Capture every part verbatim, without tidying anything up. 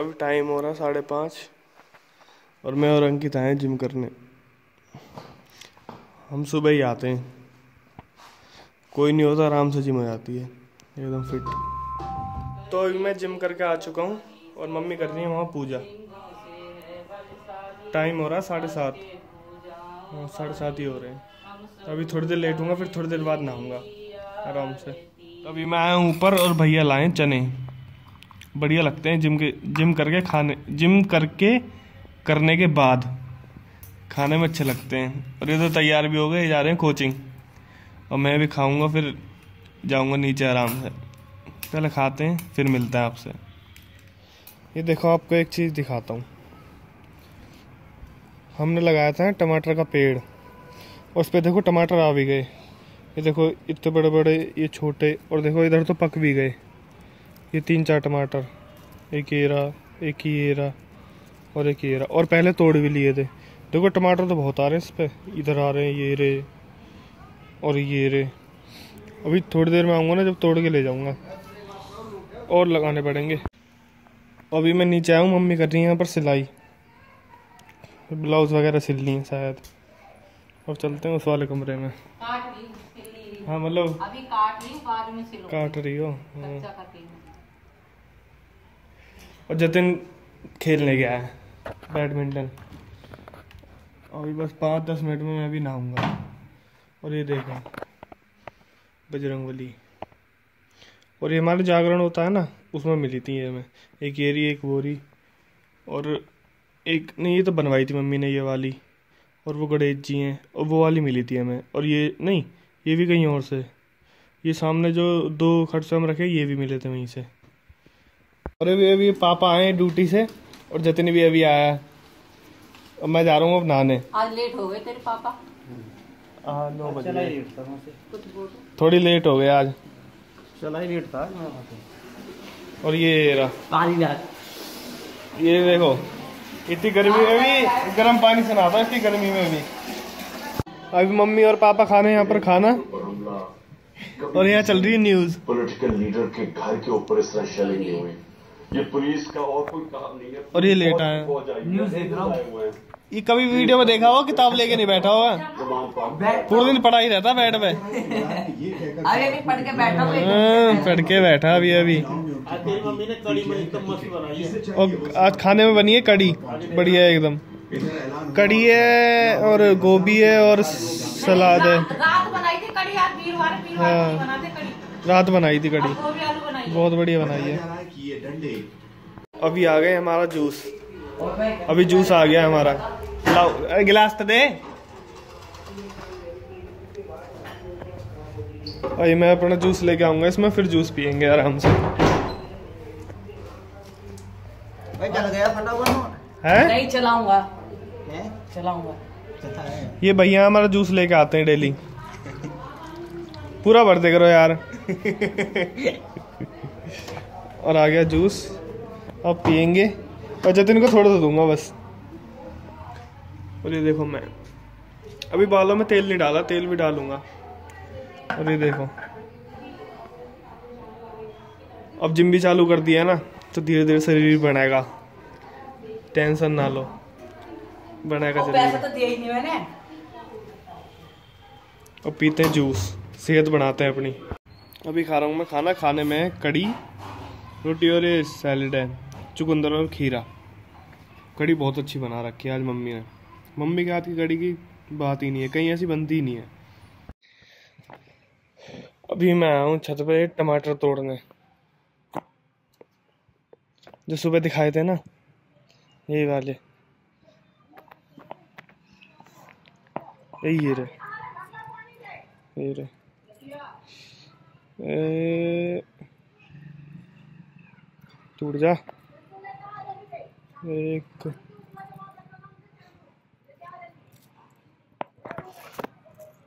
अब टाइम हो रहा साढ़े पाँच और मैं और अंकित आए जिम करने। हम सुबह ही आते हैं, कोई नहीं होता, आराम से जिम हो जाती है एकदम फिट। तो अभी मैं जिम करके आ चुका हूँ और मम्मी कर रही है वहाँ पूजा। टाइम हो रहा साढ़े सात, साढ़े सात ही हो रहे हैं। अभी थोड़ी देर लेट होगा, फिर थोड़ी देर बाद नहाऊंगा आराम से। अभी मैं आया हूँ ऊपर और भैया लाए चने, बढ़िया लगते हैं जिम के जिम करके खाने जिम करके करने के बाद खाने में अच्छे लगते हैं। और ये तो तैयार भी हो गए, जा रहे हैं कोचिंग और मैं भी खाऊंगा फिर जाऊंगा नीचे आराम से। पहले खाते हैं फिर मिलता है आपसे। ये देखो आपको एक चीज़ दिखाता हूँ, हमने लगाया था टमाटर का पेड़, उस पर देखो टमाटर आ भी गए। ये देखो इतने बड़े बड़े, ये छोटे, और देखो इधर तो पक भी गए। ये तीन चार टमाटर, एक ये रहा, एक ये रहा और एक ये रहा, और पहले तोड़ भी लिए थे। देखो टमाटर तो बहुत आ रहे हैं इस पर, इधर आ रहे हैं, ये रे और ये रे। अभी थोड़ी देर में आऊँगा ना जब तोड़ के ले जाऊँगा, और लगाने पड़ेंगे। अभी मैं नीचे आया हूँ, मम्मी कर रही है यहाँ पर सिलाई, ब्लाउज वगैरह सिलनी है शायद, और चलते हैं उस वाले कमरे में। काट रही, हाँ मतलब अभी काट रही, बाद में सिलूंगी। काट रही हो हाँ। और जतिन खेलने गया है बैडमिंटन। अभी बस पाँच दस मिनट में मैं भी नहाऊंगा। और ये देखो बजरंगबली, और ये हमारे जागरण होता है ना, उसमें मिली थी ये हमें, एक येरी एक बोरी, और एक नहीं ये तो बनवाई थी मम्मी ने ये वाली, और वो गणेश जी हैं, और वो वाली मिली थी हमें। और ये नहीं, ये भी कहीं और से, ये सामने जो दो खर्चों में रखे ये भी मिले थे वहीं से। और अभी अभी पापा आए ड्यूटी से और जतिन भी अभी आया। अब मैं जा रहा हूँ अब नहाने। आज लेट हो गए तेरे पापा? हाँ नौ बजे, थोड़ी लेट हो गए आज, चला ही लेट था। और ये रहा ये देखो, इतनी गर्मी में भी गर्म पानी से नहाता है, इतनी गर्मी में भी। अभी मम्मी और पापा खा रहे हैं यहाँ पर खाना, और यहाँ चल रही है न्यूज। पॉलिटिकल लीडर के घर के ऊपर इस तरह शैलिंग हुई, ये पुलिस का और कोई काम नहीं है। और ये लेटा है न्यूज देख रहा हूँ, ये कभी वीडियो में देखा हो, किताब लेके नहीं बैठा हुआ, पूरे दिन पढ़ा ही रहता बेड पे। अभी पढ़ के बैठा, पढ़ के बैठा अभी अभी। और आज खाने में बनी है कड़ी, बढ़िया है एकदम, कड़ी है और गोभी है और सलाद है। हाँ रात बनाई थी कड़ी, बहुत बढ़िया बनाई है। अभी आ गए हमारा जूस, अभी जूस आ गया हमारा। लाओ गिलास तो दे। अभी मैं अपना जूस लेके आऊंगा इसमें, फिर जूस पियेंगे आराम से। है? नहीं चलाऊंगा, चलाऊंगा। ये भैया हमारा जूस लेके आते हैं डेली, पूरा भरते करो यार। और आ गया जूस, अब पियेंगे। और जतिन को थोड़ा सा दूंगा बस। और ये देखो मैं अभी बालों में तेल नहीं डाला, तेल भी डालूंगा। और ये देखो अब जिम भी चालू कर दिया ना, तो धीरे धीरे शरीर बनाएगा, टेंशन ना लो, बनाएगा शरीर। पैसा तो दिया ही नहीं मैंने। और पीते हैं जूस, सेहत बनाते हैं अपनी। अभी खा रहा हूँ मैं खाना, खाने में कड़ी रोटी और ये सैलेड है, चुकंदर और खीरा। कड़ी बहुत अच्छी बना रखी है आज मम्मी ने, मम्मी के हाथ की कड़ी की बात ही नहीं है, कहीं ऐसी बनती ही नहीं है। अभी मैं आया हूँ छत पे टमाटर तोड़ने, जो सुबह दिखाए थे ना ये वाले, ये रे ये रे ए... टूट जा। एक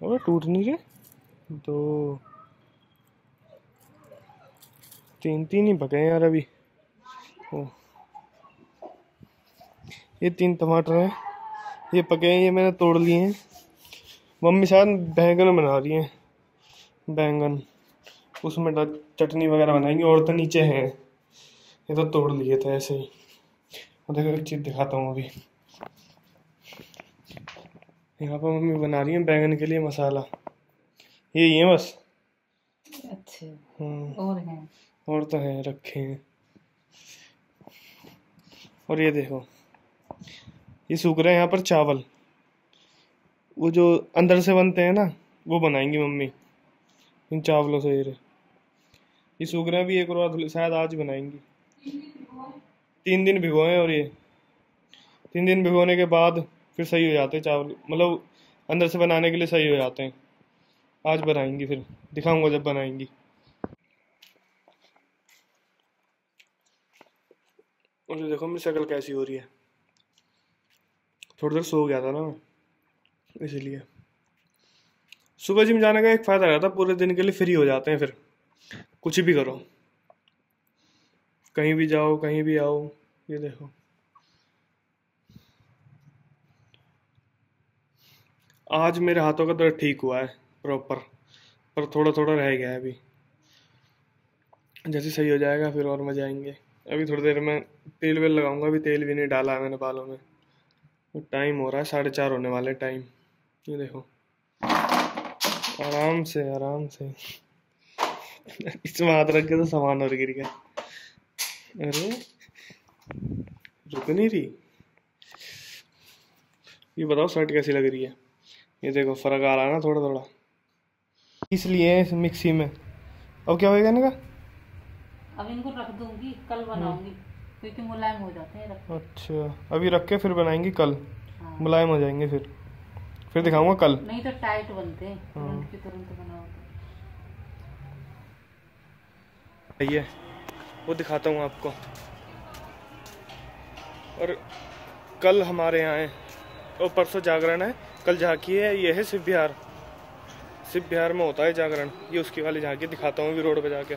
और टूट नहीं रहे, दो तीन तीन ही पके यार अभी। ओ ये तीन टमाटर हैं, ये पके हैं, ये मैंने तोड़ लिए हैं। मम्मी शायद बैंगन बना रही हैं, बैंगन उसमें चटनी वगैरह बनाएंगे। और तो नीचे हैं, ये तो तोड़ लिए थे ऐसे ही। देखो एक चीज़ दिखाता हूँ। अभी यहाँ पर मम्मी बना रही है बैंगन के लिए मसाला, ये ये बस अच्छे और हैं और तो हैं रखे हैं। और ये देखो ये सूख रहे हैं। यहाँ पर चावल वो जो अंदर से बनते हैं ना वो बनाएंगी मम्मी इन चावलों से। ये सूख रहे हैं भी, एक और बार शायद आज बनाएंगी। तीन दिन भिगोएं और ये तीन दिन भिगोने के बाद फिर सही हो जाते हैं चावल, मतलब अंदर से बनाने के लिए सही हो जाते हैं। आज बनाएंगी, फिर दिखाऊंगा जब बनाएंगी। और ये देखो मेरी शक्ल कैसी हो रही है। थोड़ी देर सो गया था ना मैं, इसीलिए। सुबह जिम जाने का एक फ़ायदा रहता है, पूरे दिन के लिए फ्री हो जाते हैं। फिर कुछ भी करो, कहीं भी जाओ कहीं भी आओ। ये देखो आज मेरे हाथों का दर्द ठीक हुआ है प्रॉपर, पर थोड़ा थोड़ा रह गया है अभी। जैसे सही हो जाएगा फिर और मजा आएंगे। अभी थोड़ी देर में तेल वेल लगाऊंगा, अभी तेल भी नहीं डाला है मैंने बालों में। तो टाइम हो रहा है साढ़े चार होने वाले टाइम। ये देखो आराम से आराम से इसमें हाथ रख के तो सामान और गिर गया। अरे रुक नहीं रही। ये बताओ शर्ट कैसी लग रही है? ये देखो फर्क आ रहा है ना थोड़ा थोड़ा, इसलिए इस मिक्सी में। अब क्या होएगा इनका? अब इनको रख दूंगी, कल बनाऊंगी क्योंकि मुलायम हो जाते हैं। रख अच्छा अभी रख के फिर बनाएंगी कल। हाँ। मुलायम हो जाएंगे फिर फिर दिखाऊंगा कल। नहीं तो टाइट बनते हैं तुरंत की तुरंत बनाओ। ये वो दिखाता हूँ आपको। और कल हमारे यहाँ है और परसों जागरण है। कल झांकी है, ये है शिव बिहार, शिव बिहार में होता है जागरण। ये उसकी वाली झांकी दिखाता हूँ अभी रोड पे जाके।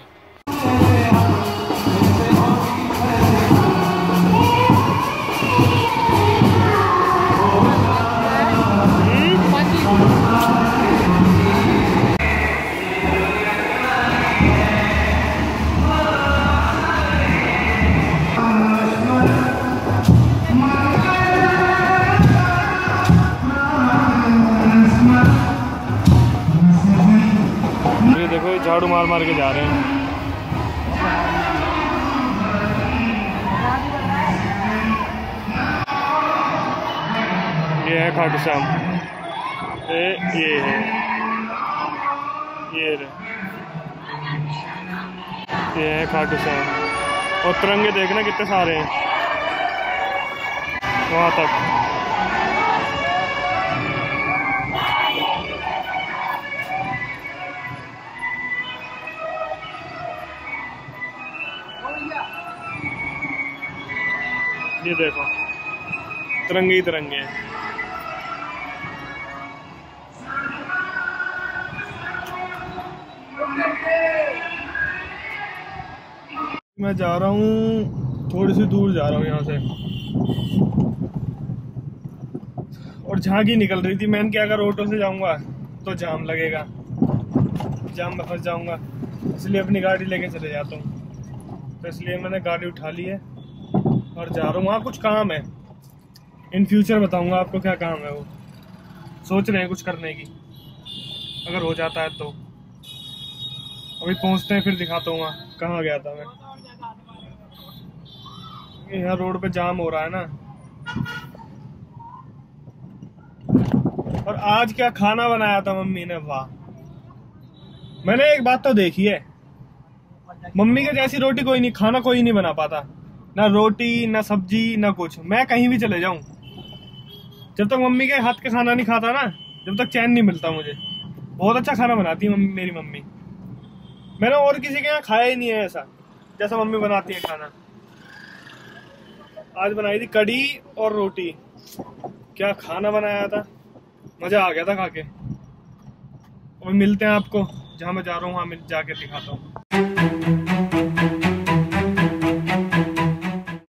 झाड़ू मार मार के जा रहे हैं। ये है खाटू श्याम, ये ये है ये ये है खाटू श्याम। और तिरंगे देखना कितने सारे हैं वहाँ तक। ये देखो तिरंगे ही तिरंगे हैं। मैं जा रहा हूँ, थोड़ी सी दूर जा रहा हूँ यहाँ से। और झांकी निकल रही थी। मैंने क्या, अगर ऑटो से जाऊंगा तो जाम लगेगा, जाम में फंस जाऊंगा, इसलिए अपनी गाड़ी लेके चले जाता हूँ। तो इसलिए मैंने गाड़ी उठा ली है और जा रहा हूँ। वहाँ कुछ काम है, इन फ्यूचर बताऊँगा आपको क्या काम है। वो सोच रहे हैं कुछ करने की, अगर हो जाता है तो। अभी पहुँचते हैं फिर दिखाता हूँ वहाँ कहाँ गया था मैं। यहाँ रोड पे जाम हो रहा है ना। और आज क्या खाना बनाया था मम्मी ने, वाह। मैंने एक बात तो देखी है, मम्मी के जैसी रोटी कोई नहीं, खाना कोई नहीं बना पाता, ना रोटी ना सब्जी ना कुछ। मैं कहीं भी चले जाऊं, जब तक मम्मी के हाथ का खाना नहीं खाता ना, जब तक चैन नहीं मिलता मुझे। बहुत अच्छा खाना बनाती है मम्मी, मेरी मम्मी। मैंने और किसी के यहाँ खाया ही नहीं है ऐसा जैसा मम्मी बनाती है खाना। आज बनाई थी कढ़ी और रोटी, क्या खाना बनाया था, मज़ा आ गया था खा के। और मिलते हैं आपको, जहाँ मैं जा रहा हूँ वहाँ जाके दिखाता हूँ।